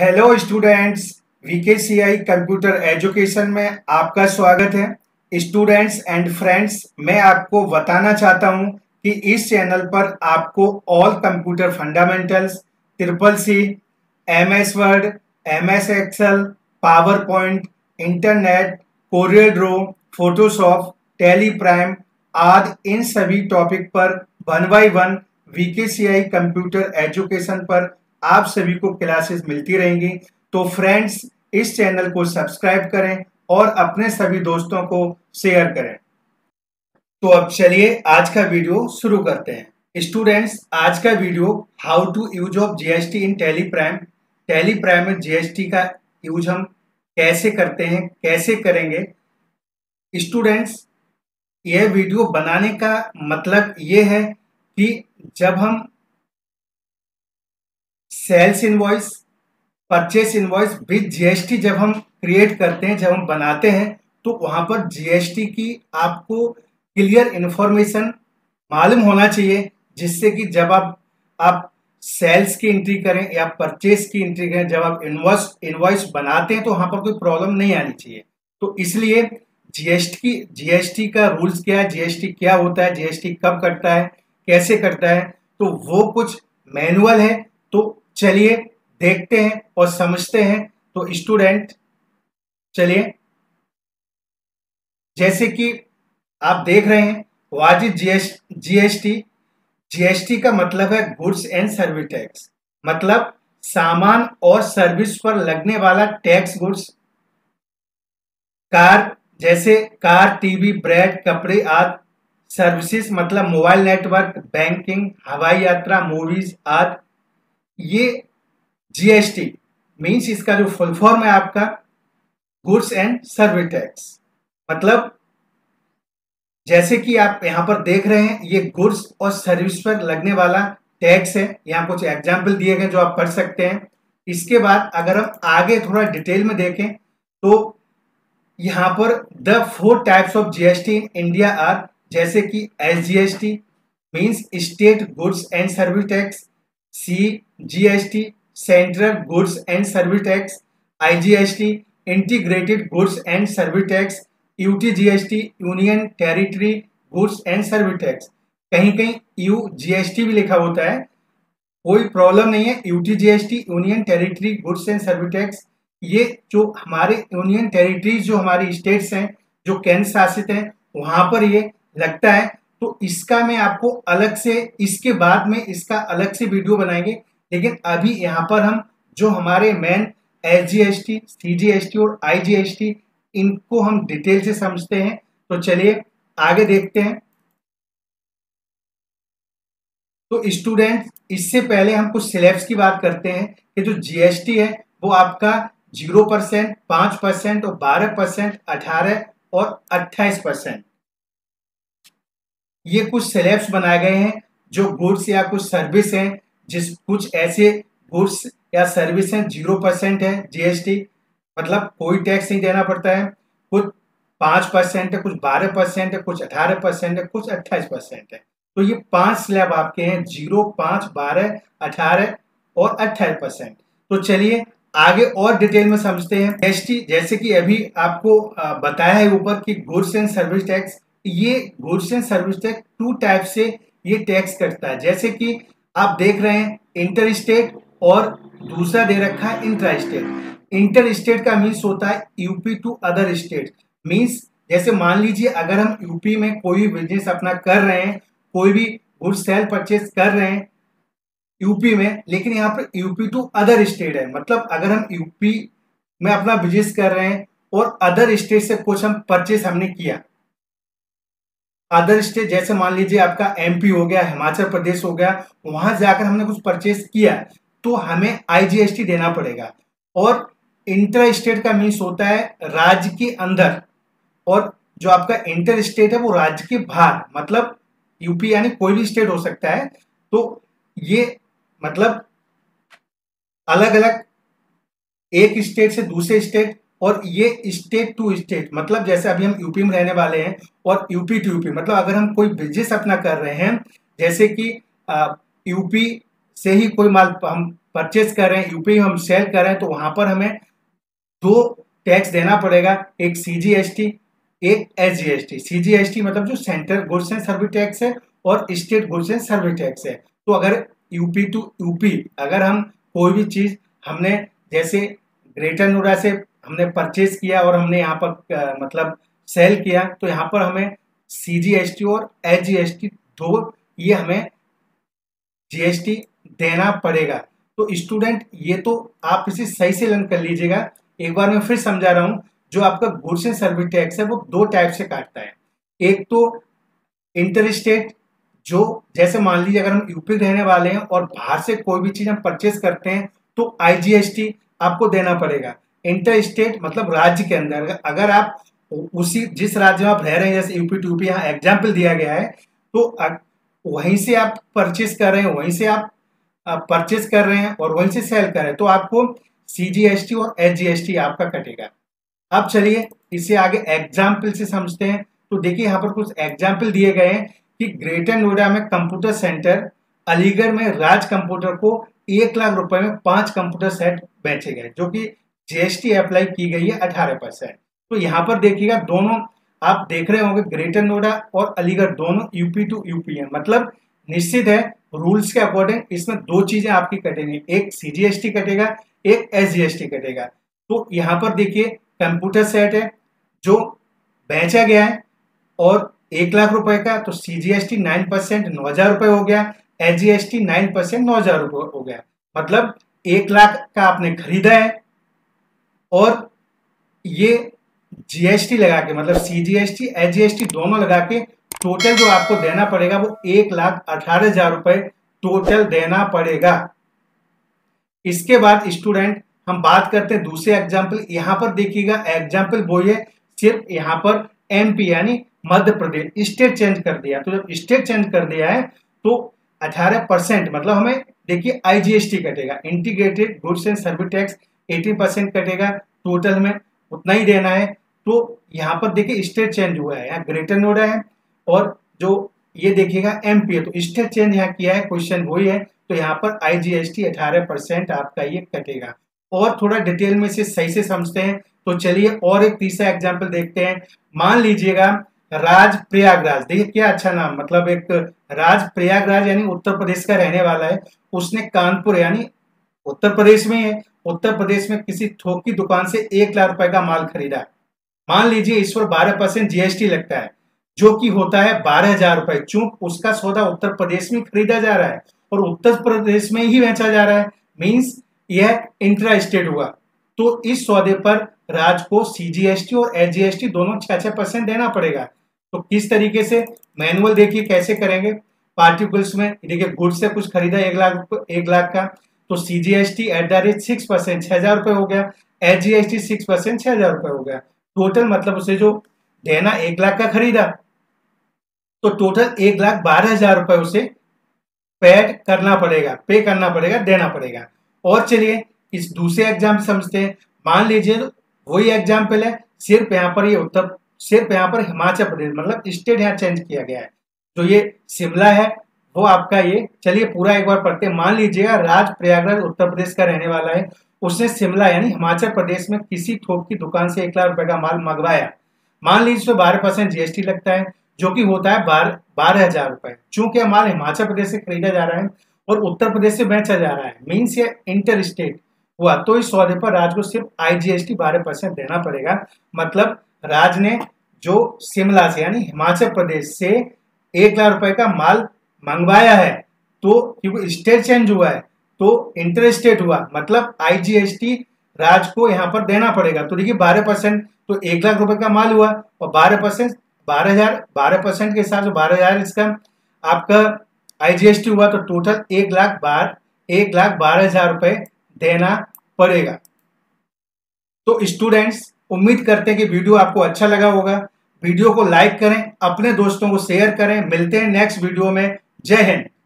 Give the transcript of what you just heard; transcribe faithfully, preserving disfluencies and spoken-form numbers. Hello students, VKCI computer education में आपका स्वागत है। स्टूडेंट्स एंड फ्रेंड्स, मैं आपको बताना चाहता हूं कि इस चैनल पर आपको all computer fundamentals, triple C, M S Word, M S Excel, PowerPoint, internet, Corel draw, Photoshop, Tally Prime आदि इन सभी टॉपिक पर one by one VKCI computer education पर आप सभी को क्लासेस मिलती रहेंगी। तो फ्रेंड्स, इस चैनल को सब्सक्राइब करें और अपने सभी दोस्तों को शेयर करें। तो अब चलिए आज का वीडियो शुरू करते हैं। स्टूडेंट्स, आज का video how to use of GST in Tally Prime, Tally Prime में जीएसटी का यूज हम कैसे करते हैं, कैसे करेंगे। स्टूडेंट्स, यह वीडियो बनाने का मतलब ये है कि जब हम sales invoice, purchase invoice with GST जब हम क्रिएट करते हैं, जब हम बनाते हैं, तो वहाँ पर जीएसटी की आपको क्लियर इन्फॉर्मेशन मालूम होना चाहिए, जिससे कि जब आप आप सेल्स की एंट्री करें या परचेस की एंट्री करें, जब आप इनवॉइस इनवॉइस बनाते हैं तो वहाँ पर कोई प्रॉब्लम नहीं आनी चाहिए। तो इसलिए जीएसटी की जीएसटी का रूल्स क्या है, जीएसटी क्या होता है, जीएसटी कब कटता है, कैसे कटता है, तो वो कुछ मैनुअल है। तो चलिए देखते हैं और समझते हैं। तो स्टूडेंट चलिए, जैसे कि आप देख रहे हैं वाजिब जीएसटी। जीएसटी का मतलब है गुड्स एंड सर्विस टैक्स, मतलब सामान और सर्विस पर लगने वाला टैक्स। गुड्स, कार जैसे कार, टीवी, ब्रेड, कपड़े आदि। सर्विसेज मतलब मोबाइल नेटवर्क, बैंकिंग, हवाई यात्रा, मूवीज आदि। ये जीएसटी मीन्स इसका जो फुल फॉर्म है आपका गुड्स एंड सर्विस टैक्स, मतलब जैसे कि आप यहाँ पर देख रहे हैं ये गुड्स और सर्विस पर लगने वाला टैक्स है। यहाँ कुछ एग्जाम्पल दिए गए जो आप पढ़ सकते हैं। इसके बाद अगर हम आगे थोड़ा डिटेल में देखें तो यहाँ पर the four types of GST in India are, जैसे कि S G S T means state goods and service tax, C G S T central goods and service tax, I G S T integrated goods and service tax, U T G S T union territory goods and service tax. कहीं कहीं you ji S T भी लिखा होता है, कोई problem नहीं है। U T G S T union territory goods and service tax, ये जो हमारे यूनियन टेरिटरीज, जो हमारी स्टेट्स हैं, जो केंद्र शासित हैं, वहाँ पर ये लगता है। तो इसका मैं आपको अलग से, इसके बाद में इसका अलग से वीडियो बनाएंगे, लेकिन अभी यहाँ पर हम जो हमारे main S G S T, C G S T और आई जी एस टी, इनको हम डिटेल से समझते हैं। तो चलिए आगे देखते हैं। तो स्टूडेंट, इससे पहले हम कुछ स्लैब्स की बात करते हैं कि जो जीएसटी है वो आपका जीरो परसेंट, पाँच परसेंट और बारह परसेंट, अठारह और अट्ठाईस परसेंट, ये कुछ स्लैब्स बनाए गए हैं जो गुड्स या कुछ सर्विस हैं, जिस कुछ ऐसे गुड्स या सर्विस हैं जीरो परसेंट है जीएसटी, मतलब कोई टैक्स नहीं देना पड़ता है। कुछ पाँच परसेंट है, कुछ बारह परसेंट है, कुछ अठारह परसेंट है, कुछ अट्ठाईस परसेंट है। तो ये पांच स्लैब आपके हैं, जीरो, पाँच, बारह, अठारह और अट्ठाईस परसेंट। तो चलिए आगे और डिटेल में समझते हैं। जीएसटी, जैसे कि अभी आपको बताया है ऊपर कि गुड्स एंड सर्विस टैक्स, ये goods and service tax two type से ये टैक्स कटता है, जैसे कि आप देख रहे हैं इंटर स्टेट और दूसरा दे रखा है इंट्रा स्टेट। इंटर स्टेट का मीन्स होता है UP to other state, means जैसे मान लीजिए अगर हम यूपी में कोई भी बिजनेस अपना कर रहे हैं, कोई भी गुड्स सेल परचेस कर रहे हैं यूपी में, लेकिन यहाँ पर यूपी टू अदर स्टेट है, मतलब अगर हम यूपी में अपना बिजनेस कर रहे हैं और अदर स्टेट से कुछ हम परचेस हमने किया, अदर स्टेट जैसे मान लीजिए आपका एमपी हो गया, हिमाचल प्रदेश हो गया, वहां जाकर हमने कुछ परचेस किया, तो हमें आईजीएसटी देना पड़ेगा। और इंटर स्टेट का मीन्स होता है राज्य के अंदर, और जो आपका इंटर स्टेट है वो राज्य के बाहर, मतलब यूपी यानी कोई भी स्टेट हो सकता है। तो ये मतलब अलग अलग एक स्टेट से दूसरे स्टेट, और ये स्टेट टू स्टेट, मतलब जैसे अभी हम यूपी में रहने वाले हैं और यूपी टू यूपी, मतलब अगर हम कोई बिजनेस अपना कर रहे हैं, जैसे कि यूपी से ही कोई माल हम परचेज कर रहे हैं, यूपी हम सेल कर रहे हैं, तो वहां पर हमें दो टैक्स देना पड़ेगा, एक सीजीएसटी एक एसजीएसटी। सीजीएसटी मतलब जो central goods and service tax है और state goods and service tax है। तो अगर यूपी टू यूपी अगर हम कोई भी चीज हमने जैसे ग्रेटर नोएडा से हमने परचेज किया और हमने यहाँ पर आ, मतलब सेल किया, तो यहाँ पर हमें सीजीएसटी और एसजीएसटी दो ये हमें जीएसटी देना पड़ेगा। तो स्टूडेंट ये तो आप इसे सही से लर्न कर लीजिएगा। एक बार मैं फिर समझा रहा हूँ, जो आपका गुड्स एंड सर्विस टैक्स है वो दो टाइप से काटता है। एक तो इंटर स्टेट, जो जैसे मान लीजिए अगर हम यूपी रहने वाले हैं और बाहर से कोई भी चीज़ हम परचेज करते हैं तो आईजीएसटी आपको देना पड़ेगा। इंटर स्टेट मतलब राज्य के अंदर अगर आप उसी जिस राज्य में आप रह रहे हैं, जैसे यूपी टू यूपी यहाँ एग्जाम्पल दिया गया है, तो वहीं से आप परचेज कर रहे हैं, वहीं से आप परचेज कर रहे हैं और वहीं से सेल कर रहे हैं, तो आपको सीजीएसटी और एसजीएसटी आपका कटेगा। अब चलिए इसे आगे एग्जाम्पल से समझते हैं। तो देखिए यहाँ पर कुछ एग्जाम्पल दिए गए हैं कि ग्रेटर नोएडा में कंप्यूटर सेंटर, अलीगढ़ में राज कंप्यूटर को एक लाख रुपए में पांच कंप्यूटर सेट बेचे गए, जो कि जीएसटी अप्लाई की गई है अठारह परसेंट। तो यहाँ पर देखिएगा दोनों आप देख रहे होंगे ग्रेटर नोएडा और अलीगढ़ दोनों यूपी टू यूपी है, मतलब निश्चित है रूल्स के अकॉर्डिंग इसमें दो चीजें आपकी कटेंगी, एक सीजीएसटी कटेगा एक एसजीएसटी कटेगा। तो यहाँ पर देखिए कंप्यूटर सेट है जो बेचा गया है और एक लाख रुपए का, तो सीजीएसटी नाइन परसेंट नौ हजार रुपये हो गया, एसजीएसटी नाइन परसेंट नौ हजार रुपये हो गया। मतलब एक लाख का आपने खरीदा है और ये जीएसटी लगा के मतलब सीजीएसटी एसजीएसटी दोनों लगा के टोटल जो आपको देना पड़ेगा वो एक लाख अठारह हजार रुपए टोटल देना पड़ेगा। इसके बाद स्टूडेंट हम बात करते हैं दूसरे एग्जाम्पल। यहाँ पर देखिएगा एग्जाम्पल वो है, सिर्फ यहाँ पर एमपी यानी मध्य प्रदेश स्टेट चेंज कर दिया। तो जब स्टेट चेंज कर दिया है तो अठारह परसेंट मतलब हमें देखिए आईजीएसटी कटेगा, integrated goods and service tax eighteen percent कटेगा, टोटल में उतना ही देना है। तो यहाँ पर देखिए स्टेट चेंज हुआ है, यहाँ ग्रेटर नोएडा है और जो ये देखिएगा एमपी है, तो स्टेट चेंज यहाँ किया है, क्वेश्चन वही है। तो यहाँ पर आईजीएसटी अठारह परसेंट आपका ये कटेगा। और थोड़ा डिटेल में से सही से समझते हैं, तो चलिए और एक तीसरा एग्जाम्पल देखते हैं। मान लीजिएगा राज प्रयागराज, देखिए क्या अच्छा नाम, मतलब एक राज प्रयागराज यानी उत्तर प्रदेश का रहने वाला है, उसने कानपुर यानी उत्तर प्रदेश में है, उत्तर प्रदेश में किसी थोक की दुकान से एक लाख रुपए का माल खरीदा। मान लीजिए इस पर बारह परसेंट जीएसटी लगता है जो कि होता है बारह हजार रुपए। चूंकि उसका सौदा उत्तर प्रदेश में खरीदा जा रहा है और उत्तर प्रदेश में ही बेचा जा रहा है, मींस यह इंट्रा स्टेट हुआ, तो इस सौदे पर राज्य को सीजीएसटी और एसजीएसटी दोनों छह छह परसेंट देना पड़ेगा। तो किस तरीके से मैनुअल देखिए कैसे करेंगे, पार्टिकल्स में देखिए गुड्स से कुछ खरीदा एक लाख एक लाख का, तो CGST at the rate six percent छह हजार रुपये हो गया, एसजीएसटी सिक्स परसेंट छह हजार रुपये हो गया, टोटल मतलब उसे जो देना एक लाख का खरीदा तो टोटल एक लाख बारह हजार रुपये उसे पेड करना पड़ेगा पे करना पड़ेगा देना पड़ेगा। और चलिए इस दूसरे एग्जाम्पल समझते हैं। मान लीजिए वही एग्जाम्पल है, सिर्फ यहाँ पर ये यह उत्तर सिर्फ यहाँ पर हिमाचल प्रदेश मतलब स्टेट यहाँ चेंज किया गया है, तो ये शिमला है वो आपका ये। चलिए पूरा एक बार पढ़ते हैं। मान लीजिएगा राज प्रयागराज उत्तर प्रदेश का रहने वाला है, उसने शिमला यानी हिमाचल प्रदेश में किसी थोक की दुकान से एक लाख रुपए का माल मंगवाया। मान लीजिए इसमें बारह परसेंट जीएसटी लगता है जो कि होता है बारह हजार रुपए। चूंकि माल हिमाचल प्रदेश से खरीदा जा रहा है और उत्तर प्रदेश से बेचा जा रहा है, मीन्स ये इंटर स्टेट हुआ, तो इस सौदे पर राज्य को सिर्फ आईजीएसटी बारह परसेंट देना पड़ेगा। मतलब राज्य ने जो शिमला से यानी हिमाचल प्रदेश से एक लाख रुपए का माल मंगवाया है, तो क्योंकि स्टेट चेंज हुआ है तो इंटर स्टेट हुआ, मतलब आईजीएसटी राज्य को यहाँ पर देना पड़ेगा। तो देखिए बारह परसेंट तो एक लाख रुपए का माल हुआ और बारह परसेंट बारह हजार बारह परसेंट के हिसाब से बारह हजार इसका आपका आईजीएसटी हुआ, तो टोटल एक लाख बार एक लाख बारह हजार रुपये देना पड़ेगा। तो स्टूडेंट्स उम्मीद करते हैं कि वीडियो आपको अच्छा लगा होगा। वीडियो को लाइक करें, अपने दोस्तों को शेयर करें। मिलते हैं नेक्स्ट वीडियो में। जय हिंद।